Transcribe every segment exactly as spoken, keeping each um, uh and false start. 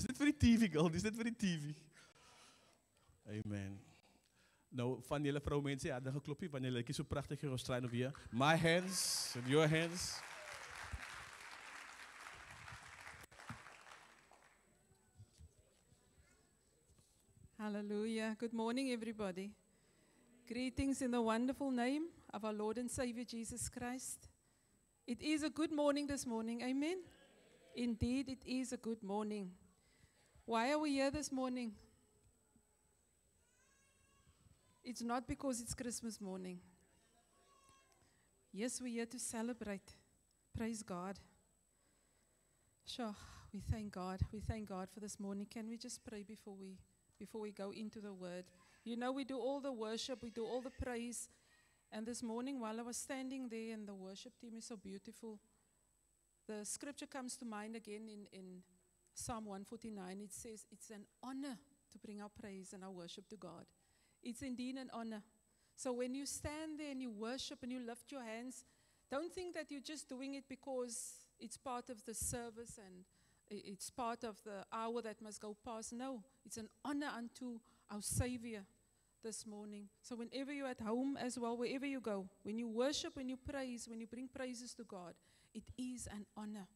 This is not very T V, girl. This is not very T V. Amen. Nou, van jullie vrouw mensen, ja, dan geklop je. Van jullie is zo prachtig gestraaid op je. My hands and your hands. Hallelujah. Good morning, everybody. Greetings in the wonderful name of our Lord and Savior Jesus Christ. It is a good morning this morning. Amen. Indeed, it is a good morning. Why are we here this morning? It's not because it's Christmas morning. Yes, we're here to celebrate. Praise God. Sure, we thank God. We thank God for this morning. Can we just pray before we... before we go into the word? You know, we do all the worship, we do all the praise. And this morning, while I was standing there, and the worship team is so beautiful, the scripture comes to mind again in, in Psalm one forty-nine. It says, it's an honor to bring our praise and our worship to God. It's indeed an honor. So when you stand there and you worship and you lift your hands, don't think that you're just doing it because it's part of the service and it's part of the hour that must go past. No, it's an honor unto our Savior this morning. So whenever you're at home as well, wherever you go, when you worship, when you praise, when you bring praises to God, it is an honor.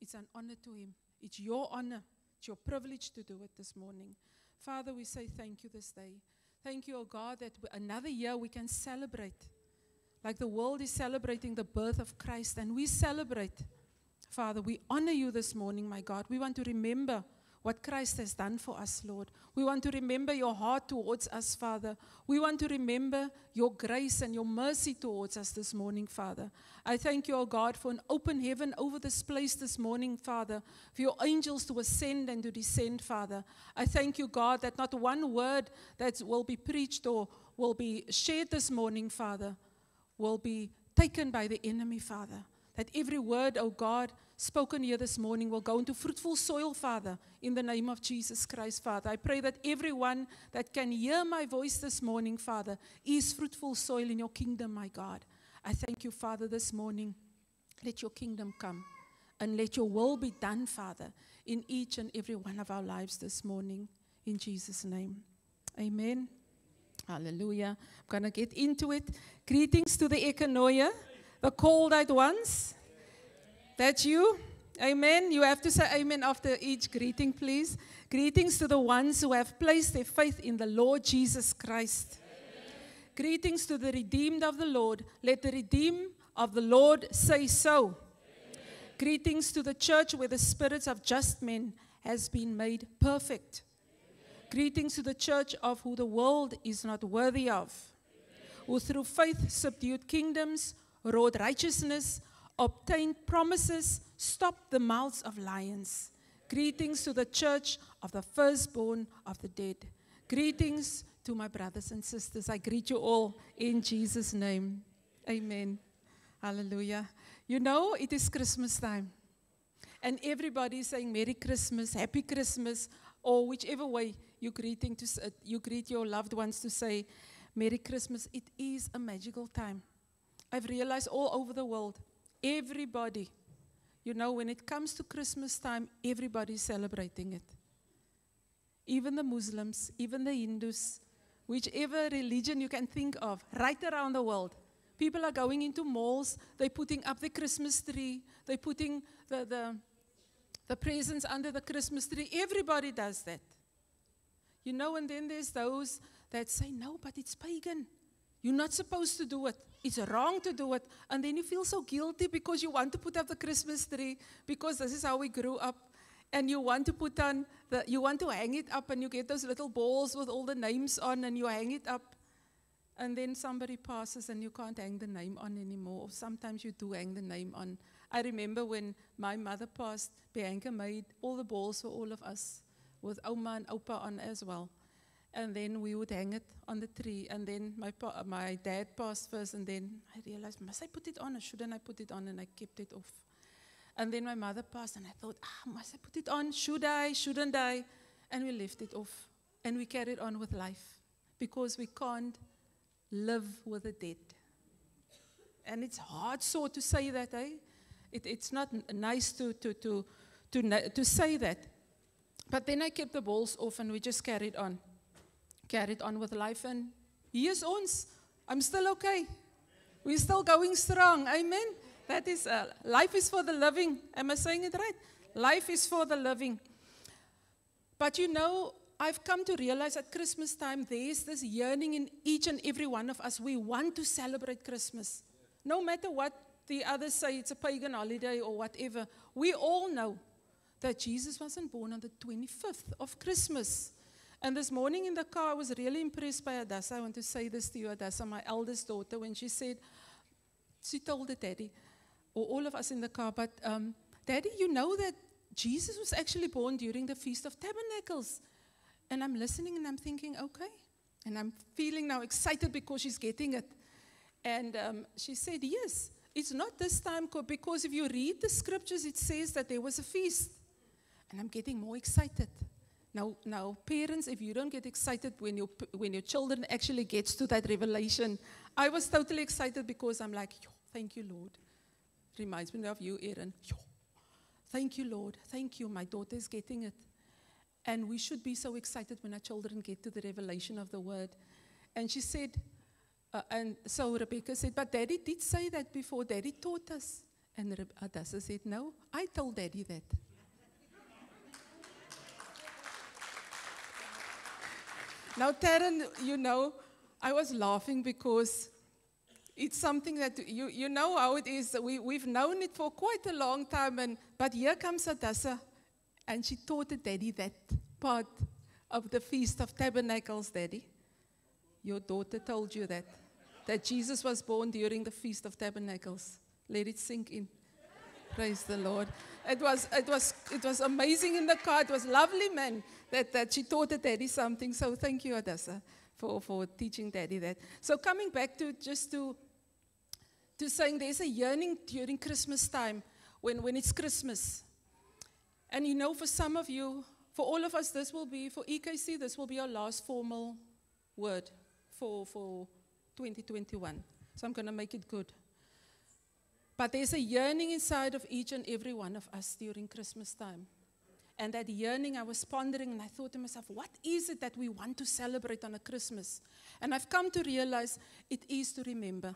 It's an honor to Him. It's your honor. It's your privilege to do it this morning. Father, we say thank you this day. Thank you, O God, that another year we can celebrate. Like the world is celebrating the birth of Christ, and we celebrate. Father, we honor you this morning, my God. We want to remember what Christ has done for us, Lord. We want to remember your heart towards us, Father. We want to remember your grace and your mercy towards us this morning, Father. I thank you, O God, for an open heaven over this place this morning, Father, for your angels to ascend and to descend, Father. I thank you, God, that not one word that will be preached or will be shared this morning, Father, will be taken by the enemy, Father. That every word, oh God, spoken here this morning will go into fruitful soil, Father, in the name of Jesus Christ, Father. I pray that everyone that can hear my voice this morning, Father, is fruitful soil in your kingdom, my God. I thank you, Father, this morning. Let your kingdom come and let your will be done, Father, in each and every one of our lives this morning. In Jesus' name, amen. Hallelujah. I'm going to get into it. Greetings to the Eccanoia. The cold-eyed ones, that's you. Amen. You have to say amen after each greeting, please. Greetings to the ones who have placed their faith in the Lord Jesus Christ. Amen. Greetings to the redeemed of the Lord. Let the redeemed of the Lord say so. Amen. Greetings to the church where the spirits of just men has been made perfect. Amen. Greetings to the church of who the world is not worthy of, Amen. Who through faith subdued kingdoms, wrought righteousness, obtained promises, stopped the mouths of lions. Greetings to the church of the firstborn of the dead. Greetings to my brothers and sisters. I greet you all in Jesus' name. Amen. Hallelujah. You know, it is Christmas time. And everybody is saying Merry Christmas, Happy Christmas, or whichever way you greeting to, uh, you greet your loved ones to say Merry Christmas. It is a magical time. I've realized all over the world, everybody, you know, when it comes to Christmas time, everybody's celebrating it. Even the Muslims, even the Hindus, whichever religion you can think of, right around the world. People are going into malls, they're putting up the Christmas tree, they're putting the, the, the presents under the Christmas tree. Everybody does that. You know, and then there's those that say, no, but it's pagan. You're not supposed to do it. It's wrong to do it. And then you feel so guilty because you want to put up the Christmas tree because this is how we grew up. And you want to put on, the, you want to hang it up and you get those little balls with all the names on and you hang it up. And then somebody passes and you can't hang the name on anymore. Or sometimes you do hang the name on. I remember when my mother passed, Bianca made all the balls for all of us with Oma and Opa on as well. And then we would hang it on the tree. And then my, pa my dad passed first, and then I realized, must I put it on or shouldn't I put it on? And I kept it off. And then my mother passed, and I thought, ah, must I put it on? Should I? Shouldn't I? And we left it off. And we carried on with life because we can't live with the dead. And it's hard so to say that, eh? It, it's not nice to, to, to, to, to say that. But then I kept the balls off and we just carried on. Carried on with life, and here's ons. I'm still okay. We're still going strong. Amen. That is, uh, life is for the living. Am I saying it right? Life is for the living. But you know, I've come to realize at Christmas time, there's this yearning in each and every one of us. We want to celebrate Christmas. No matter what the others say, it's a pagan holiday or whatever. We all know that Jesus wasn't born on the twenty-fifth of Christmas. And this morning in the car, I was really impressed by Adassa. I want to say this to you, Adassa, my eldest daughter, when she said, she told the daddy, or all of us in the car, but um, Daddy, you know that Jesus was actually born during the Feast of Tabernacles. And I'm listening and I'm thinking, okay. And I'm feeling now excited because she's getting it. And um, she said, yes, it's not this time, because if you read the scriptures, it says that there was a feast. And I'm getting more excited. Now, now, parents, if you don't get excited when your, when your children actually gets to that revelation, I was totally excited because I'm like, thank you, Lord. Reminds me of you, Aaron. Thank you, Lord. Thank you. My daughter is getting it. And we should be so excited when our children get to the revelation of the word. And she said, uh, and so Rebecca said, but Daddy did say that before. Daddy taught us. And Re- Adassa said, no, I told Daddy that. Now, Taryn, you know, I was laughing because it's something that you, you know how it is. We, we've known it for quite a long time, and but here comes Adassa, and she taught the daddy that part of the Feast of Tabernacles, Daddy. Your daughter told you that, that Jesus was born during the Feast of Tabernacles. Let it sink in. Praise the Lord. It was, it was, it was amazing in the car. It was lovely, man, that, that she taught the daddy something. So thank you, Adassa, for, for teaching daddy that. So coming back to just to, to saying there's a yearning during Christmas time when, when it's Christmas. And you know, for some of you, for all of us, this will be, for E K C, this will be our last formal word for, for twenty twenty-one. So I'm going to make it good. But there's a yearning inside of each and every one of us during Christmas time. And that yearning, I was pondering, and I thought to myself, what is it that we want to celebrate on a Christmas? And I've come to realize it is to remember.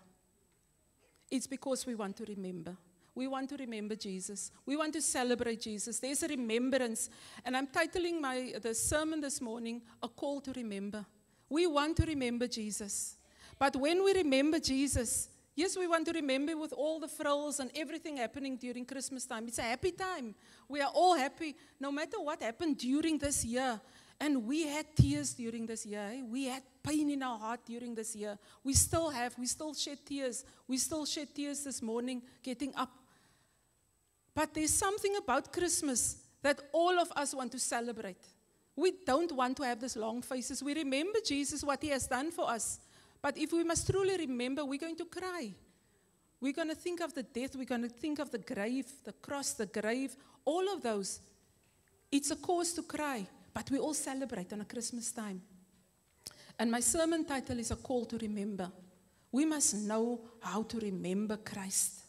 It's because we want to remember. We want to remember Jesus. We want to celebrate Jesus. There's a remembrance. And I'm titling my the sermon this morning, A Call to Remember. We want to remember Jesus. But when we remember Jesus, yes, we want to remember with all the frills and everything happening during Christmas time. It's a happy time. We are all happy, no matter what happened during this year. And we had tears during this year. Eh? We had pain in our heart during this year. We still have. We still shed tears. We still shed tears this morning getting up. But there's something about Christmas that all of us want to celebrate. We don't want to have these long faces. We remember Jesus, what he has done for us. But if we must truly remember, we're going to cry. We're going to think of the death. We're going to think of the grave, the cross, the grave, all of those. It's a cause to cry, but we all celebrate on a Christmas time. And my sermon title is A Call to Remember. We must know how to remember Christ.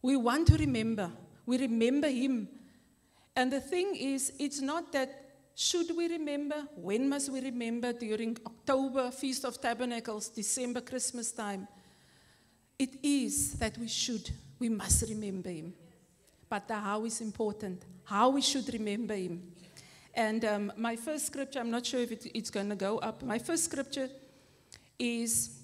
We want to remember. We remember him. And the thing is, it's not that should we remember? When must we remember? During October, Feast of Tabernacles, December, Christmas time. It is that we should, we must remember him. But the how is important, how we should remember him. And um, my first scripture, I'm not sure if it, it's going to go up. My first scripture is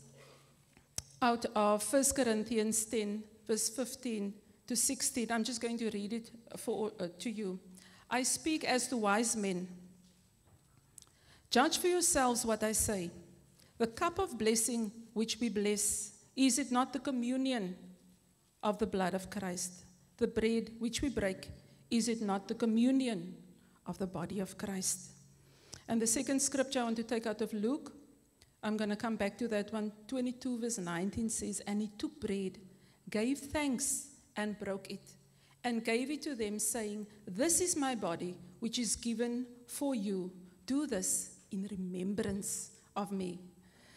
out of First Corinthians ten, verse fifteen to sixteen. I'm just going to read it for, uh, to you. I speak as to wise men. Judge for yourselves what I say. The cup of blessing which we bless, is it not the communion of the blood of Christ? The bread which we break, is it not the communion of the body of Christ? And the second scripture I want to take out of Luke, I'm going to come back to that one. twenty-two verse nineteen says, and he took bread, gave thanks, and broke it, and gave it to them, saying, this is my body, which is given for you. Do this in remembrance of me.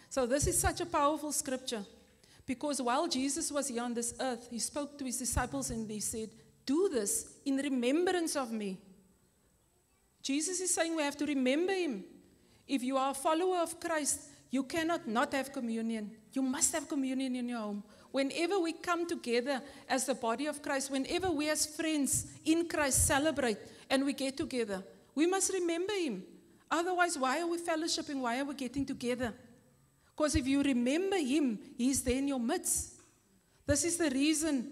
So this is such a powerful scripture, because while Jesus was here on this earth, he spoke to his disciples and he said, do this in remembrance of me. Jesus is saying we have to remember him. If you are a follower of Christ, you cannot not have communion. You must have communion in your home. Whenever we come together as the body of Christ, whenever we as friends in Christ celebrate and we get together, we must remember him. Otherwise, why are we fellowshipping? Why are we getting together? Because if you remember him, he's there in your midst. This is the reason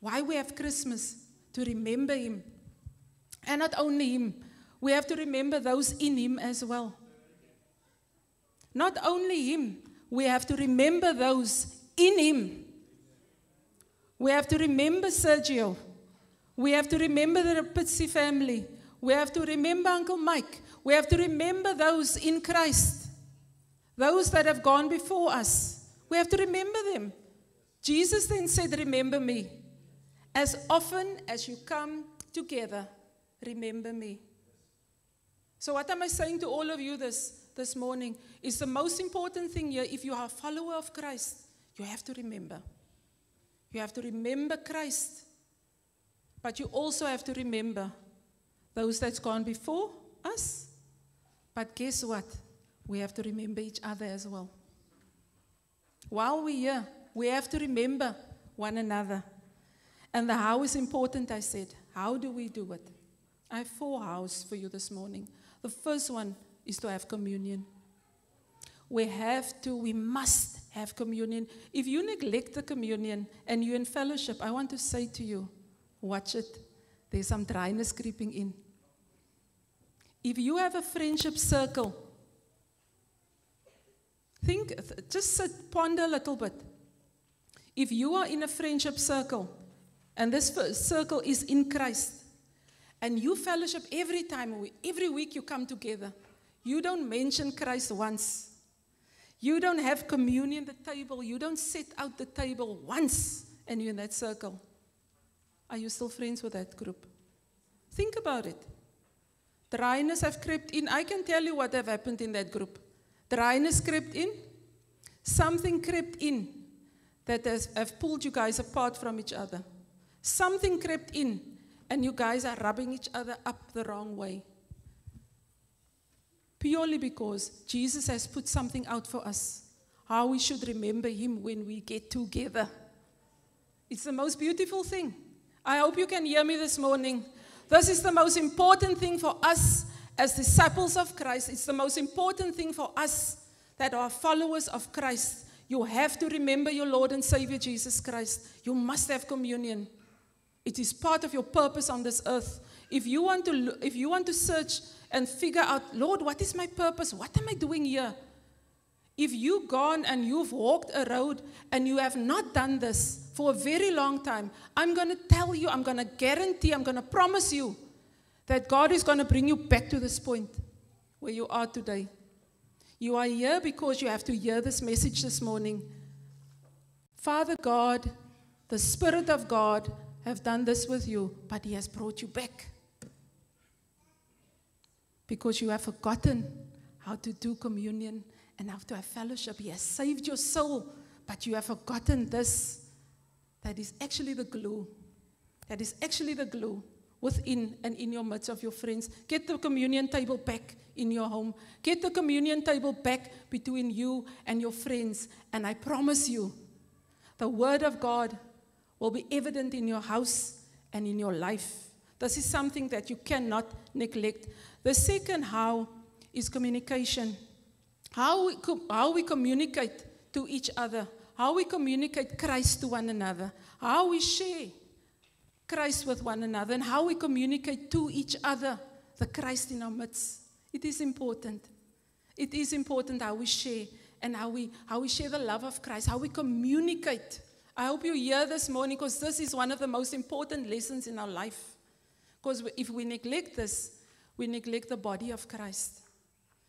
why we have Christmas, to remember him. And not only him, we have to remember those in him as well. Not only him, we have to remember those in him. We have to remember Sergio. We have to remember the Rapuzzi family. We have to remember Uncle Mike. We have to remember those in Christ. Those that have gone before us. We have to remember them. Jesus then said, remember me. As often as you come together, remember me. So what am I saying to all of you this, this morning? Is the most important thing here, if you are a follower of Christ, you have to remember. You have to remember Christ. But you also have to remember those that's gone before us. But guess what? We have to remember each other as well. While we're here, we have to remember one another. And the how is important, I said. How do we do it? I have four hows for you this morning. The first one is to have communion. We have to, we must have communion. If you neglect the communion and you're in fellowship, I want to say to you, watch it. There's some dryness creeping in. If you have a friendship circle, think, just sit, ponder a little bit. If you are in a friendship circle, and this circle is in Christ, and you fellowship every time, every week you come together, you don't mention Christ once. You don't have communion at the table. You don't set out the table once, and you're in that circle. Are you still friends with that group? Think about it. Dryness have crept in. I can tell you what have happened in that group. Dryness crept in. Something crept in that has have pulled you guys apart from each other. Something crept in, and you guys are rubbing each other up the wrong way. Purely because Jesus has put something out for us, how we should remember him when we get together. It's the most beautiful thing. I hope you can hear me this morning. This is the most important thing for us as disciples of Christ. It's the most important thing for us that are followers of Christ. You have to remember your Lord and Savior Jesus Christ. You must have communion. It is part of your purpose on this earth. If you want to, if you want to search and figure out, Lord, what is my purpose? What am I doing here? If you've gone and you've walked a road and you have not done this for a very long time, I'm going to tell you, I'm going to guarantee, I'm going to promise you that God is going to bring you back to this point where you are today. You are here because you have to hear this message this morning. Father God, the Spirit of God have done this with you, but he has brought you back. Because you have forgotten how to do communion and how to have fellowship. He has saved your soul, but you have forgotten this. That is actually the glue. That is actually the glue within and in your midst of your friends. Get the communion table back in your home. Get the communion table back between you and your friends. And I promise you, the word of God will be evident in your house and in your life. This is something that you cannot neglect. The second how is communication. How we, co how we communicate to each other. How we communicate Christ to one another. How we share Christ with one another. And how we communicate to each other the Christ in our midst. It is important. It is important how we share. And how we, how we share the love of Christ. How we communicate. I hope you hear this morning, because this is one of the most important lessons in our life. Because if we neglect this, we neglect the body of Christ.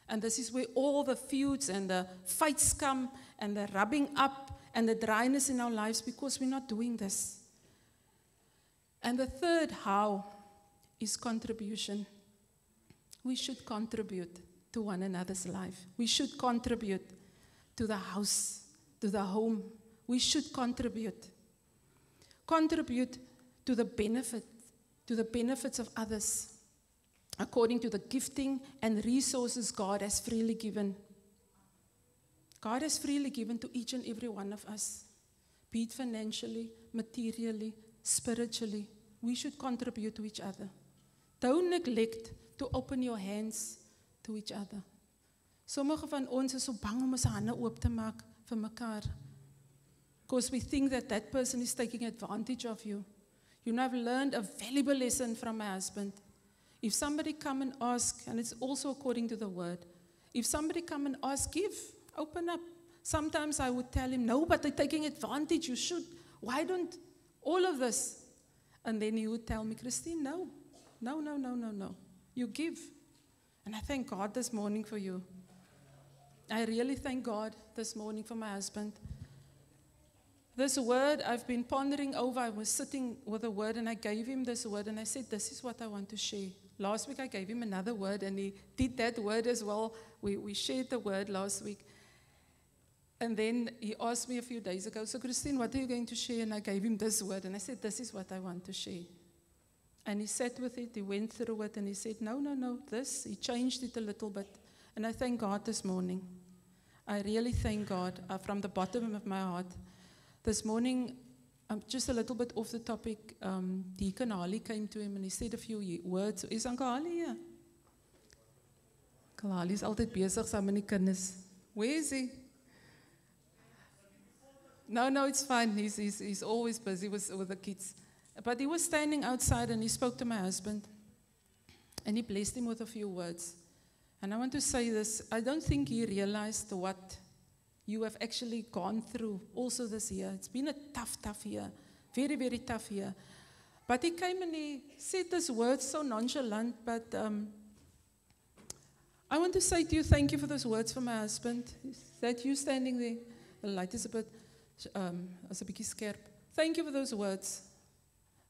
And this is where all the feuds and the fights come, and the rubbing up and the dryness in our lives, because we're not doing this. And the third how is contribution. We should contribute to one another's life. We should contribute to the house, to the home. We should contribute. Contribute to the benefit. to the benefits of others. according to the gifting and resources God has freely given. God has freely given to each and every one of us, be it financially, materially, spiritually. We should contribute to each other. Don't neglect to open your hands to each other. Sommige van ons is so bang om ons hande oop te maak vir mekaar. Because we think that that person is taking advantage of you. You know, I've learned a valuable lesson from my husband. If somebody come and ask, and it's also according to the word, if somebody come and ask, give, open up. Sometimes I would tell him, no, but they're taking advantage, you should. Why don't all of this? And then he would tell me, Christine, no, no, no, no, no, no. You give. And I thank God this morning for you. I really thank God this morning for my husband. This word I've been pondering over. I was sitting with a word and I gave him this word and I said, this is what I want to share. Last week I gave him another word and he did that word as well. We, we shared the word last week. And then he asked me a few days ago, so Christine, what are you going to share? And I gave him this word and I said, this is what I want to share. And he sat with it, he went through it and he said, no, no, no, this. He changed it a little bit. And I thank God this morning. I really thank God uh, from the bottom of my heart. This morning, um, just a little bit off the topic, um, Deacon Ali came to him and he said a few words. Is Uncle Ali here? Uncle Ali is altijd bezig saam met die kinders. Where is he? No, no, it's fine. He's, he's, he's always busy with, with the kids. But he was standing outside and he spoke to my husband. And he blessed him with a few words. And I want to say this. I don't think he realized what you have actually gone through also this year. It's been a tough, tough year. Very, very tough year. But he came and he said this word so nonchalant, but um, I want to say to you, thank you for those words for my husband. Is that you standing there? The light is a bit, um, is a bit scarp. Thank you for those words.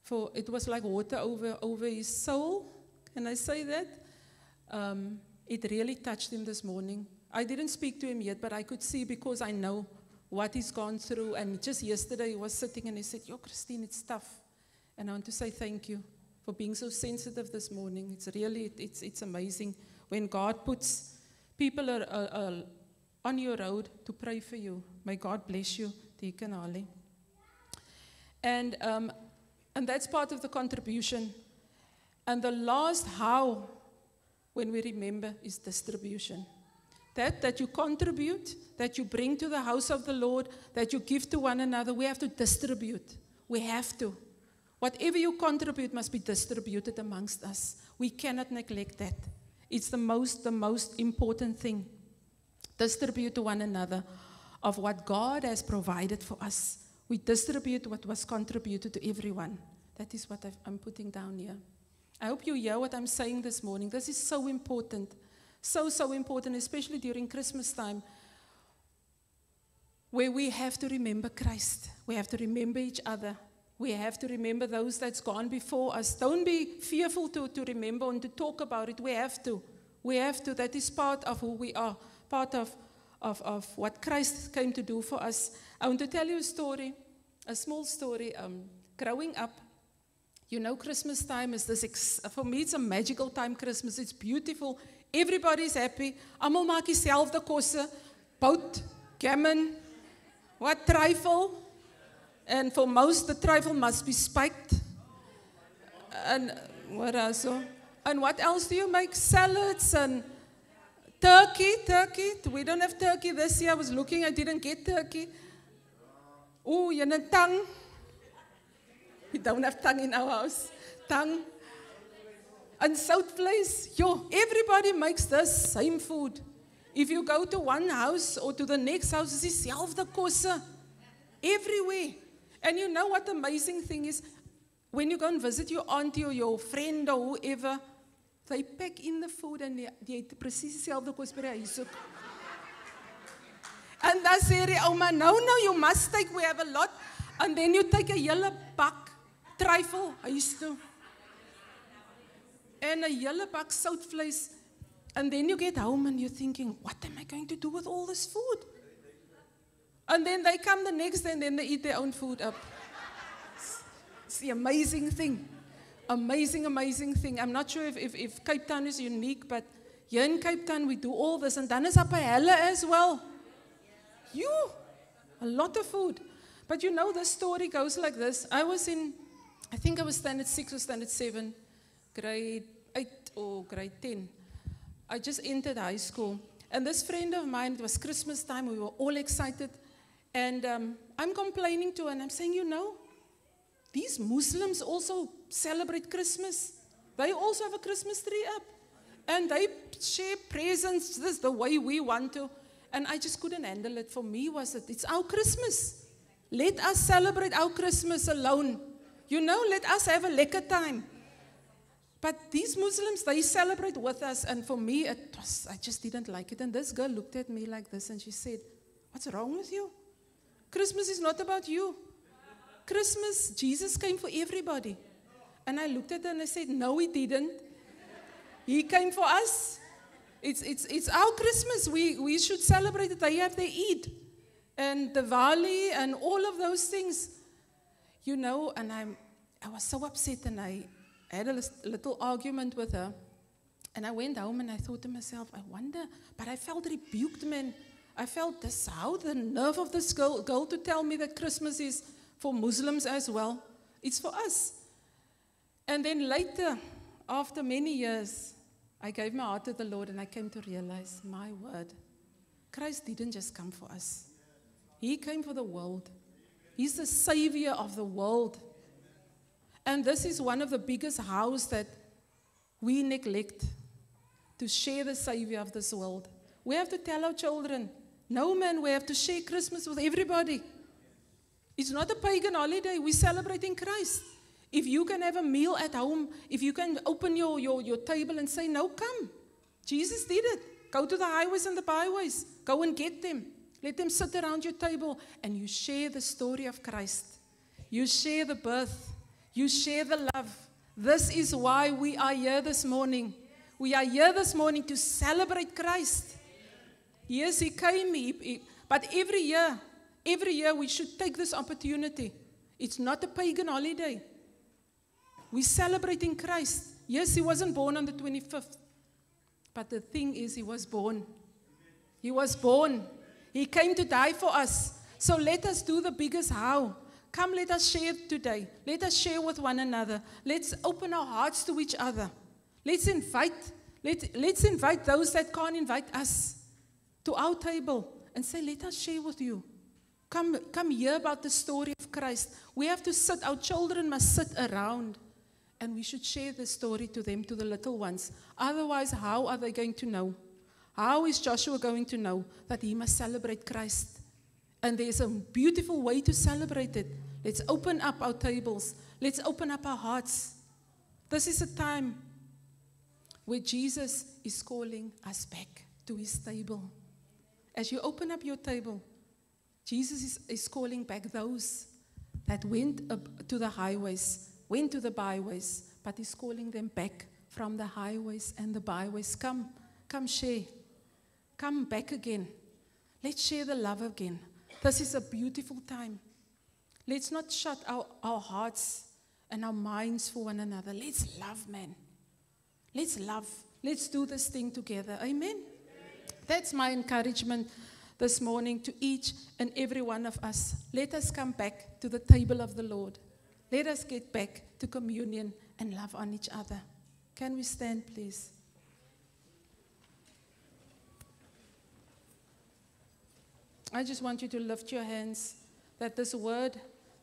For it was like water over, over his soul. Can I say that? Um, it really touched him this morning. I didn't speak to him yet, but I could see because I know what he's gone through. And just yesterday he was sitting and he said, yo, Christine, it's tough. And I want to say thank you for being so sensitive this morning. It's really, it, it's, it's amazing when God puts people are, are, are on your road to pray for you. May God bless you, Deacon Ali. And, um, and that's part of the contribution. And the last how, when we remember, is distribution. That, that you contribute, that you bring to the house of the Lord, that you give to one another, we have to distribute. We have to. Whatever you contribute must be distributed amongst us. We cannot neglect that. It's the most, the most important thing. Distribute to one another of what God has provided for us. We distribute what was contributed to everyone. That is what I've, I'm putting down here. I hope you hear what I'm saying this morning. This is so important. So, so important, especially during Christmas time, where we have to remember Christ. We have to remember each other. We have to remember those that's gone before us. Don't be fearful to, to remember and to talk about it. We have to. We have to. That is part of who we are, part of, of, of what Christ came to do for us. I want to tell you a story, a small story. Um, growing up, you know, Christmas time is this, ex for me, it's a magical time, Christmas. It's beautiful. Everybody's happy. Almal maak dieselfde kosse, bout, gammon, what trifle? And for most, the trifle must be spiked. And what else? And what else do you make? Salads and turkey, turkey. We don't have turkey this year. I was looking, I didn't get turkey. Ooh, you know, tongue. We don't have tongue in our house. Tongue. And South Place, yo, everybody makes the same food. If you go to one house or to the next house, it's dieselfde kosse everywhere. And you know what the amazing thing is? When you go and visit your auntie or your friend or whoever, they pack in the food and they eat precies dieselfde kosse by die huis ook. And dan sê die ouma, no, no, you must take, we have a lot. And then you take a hele bak trifle huis toe. And a yellow bag, south place. And then you get home and you're thinking, what am I going to do with all this food? And then they come the next day and then they eat their own food up. It's the amazing thing. amazing, amazing thing. I'm not sure if, if, if Cape Town is unique, but here in Cape Town we do all this, and dan is up a helle as well. You, a lot of food. But you know, the story goes like this. I was in, I think I was standard six or standard seven, grade eight or grade ten. I just entered high school. And this friend of mine, it was Christmas time, we were all excited. And um, I'm complaining to her, and I'm saying, you know, these Muslims also celebrate Christmas. They also have a Christmas tree up. And they share presents this the way we want to. And I just couldn't handle it. For me, was it, it's our Christmas. Let us celebrate our Christmas alone. You know, let us have a lekker time. But these Muslims, they celebrate with us. And for me, it was, I just didn't like it. And this girl looked at me like this, and she said, what's wrong with you? Christmas is not about you. Christmas, Jesus came for everybody. And I looked at her and I said, no, he didn't. He came for us. It's, it's, it's our Christmas. We, we should celebrate it. They have their Eid and Diwali and all of those things. You know, and I'm, I was so upset, and I had a little argument with her. And I went home and I thought to myself, I wonder, but I felt rebuked, man. I felt this, how the nerve of this girl, girl to tell me that Christmas is for Muslims as well. It's for us. And then later, after many years, I gave my heart to the Lord, and I came to realize, my word, Christ didn't just come for us. He came for the world. He's the savior of the world. And this is one of the biggest hows that we neglect, to share the savior of this world. We have to tell our children, no man, we have to share Christmas with everybody. It's not a pagan holiday. We're celebrating Christ. If you can have a meal at home, if you can open your, your, your table and say, no, come. Jesus did it. Go to the highways and the byways. Go and get them. Let them sit around your table, and you share the story of Christ. You share the birth. You share the love. This is why we are here this morning. We are here this morning to celebrate Christ. Yes, he came, he, he, but every year, every year we should take this opportunity. It's not a pagan holiday. We're celebrating Christ. Yes, he wasn't born on the twenty-fifth. But the thing is, he was born. He was born. He came to die for us. So let us do the biggest how. Come, let us share today. Let us share with one another. Let's open our hearts to each other. Let's invite, let, let's invite those that can't invite us to our table and say, let us share with you. Come, come hear about the story of Christ. We have to sit, our children must sit around. And we should share the story to them, to the little ones. Otherwise, how are they going to know? How is Joshua going to know that he must celebrate Christ? And there's a beautiful way to celebrate it. Let's open up our tables. Let's open up our hearts. This is a time where Jesus is calling us back to his table. As you open up your table, Jesus is, is calling back those that went up to the highways, went to the byways, but he's calling them back from the highways and the byways. Come, come share. Come back again. Let's share the love again. This is a beautiful time. Let's not shut our, our hearts and our minds for one another. Let's love, man. Let's love. Let's do this thing together. Amen? Amen. That's my encouragement this morning to each and every one of us. Let us come back to the table of the Lord. Let us get back to communion and love on each other. Can we stand, please? I just want you to lift your hands, that this word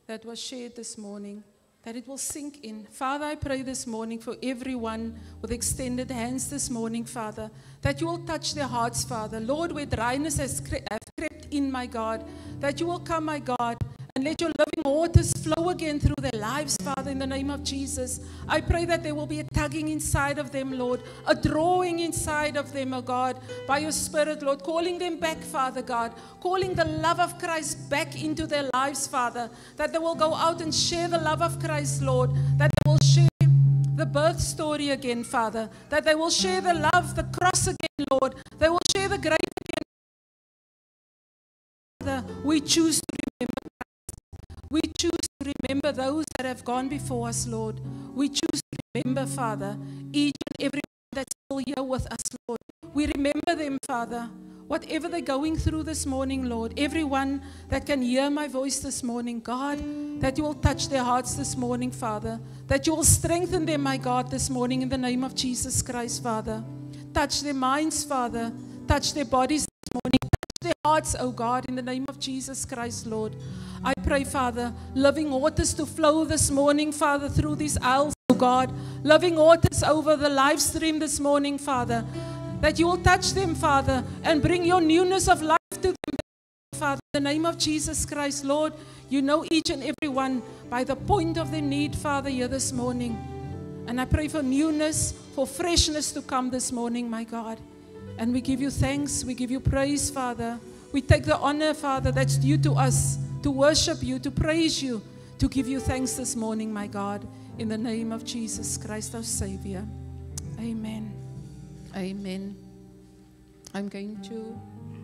that was shared this morning, that it will sink in. Father, I pray this morning for everyone with extended hands this morning, Father, that you will touch their hearts, Father. Lord, where dryness has crept in, my God, that you will come, my God, and let your living waters flow again through their lives, Father, in the name of Jesus. I pray that there will be a tugging inside of them, Lord, a drawing inside of them, oh God, by your Spirit, Lord, calling them back, Father God, calling the love of Christ back into their lives, Father, that they will go out and share the love of Christ, Lord, that they will share the birth story again, Father, that they will share the love, the cross again, Lord, they will share the grace again, Father. We choose to remember. We choose to remember those that have gone before us, Lord. We choose to remember, Father, each and every one that's still here with us, Lord. We remember them, Father. Whatever they're going through this morning, Lord, everyone that can hear my voice this morning, God, that you will touch their hearts this morning, Father, that you will strengthen them, my God, this morning in the name of Jesus Christ, Father. Touch their minds, Father. Touch their bodies this morning. Touch their hearts, oh God, in the name of Jesus Christ, Lord. I pray, Father, loving waters to flow this morning, Father, through these aisles, oh God. Loving waters over the live stream this morning, Father. That you will touch them, Father, and bring your newness of life to them, Father. In the name of Jesus Christ, Lord, you know each and every one by the point of their need, Father, here this morning. And I pray for newness, for freshness to come this morning, my God. And we give you thanks, we give you praise, Father. We take the honor, Father, that's due to us, to worship you, to praise you, to give you thanks this morning, my God. In the name of Jesus Christ, our Savior. Amen. Amen. I'm going to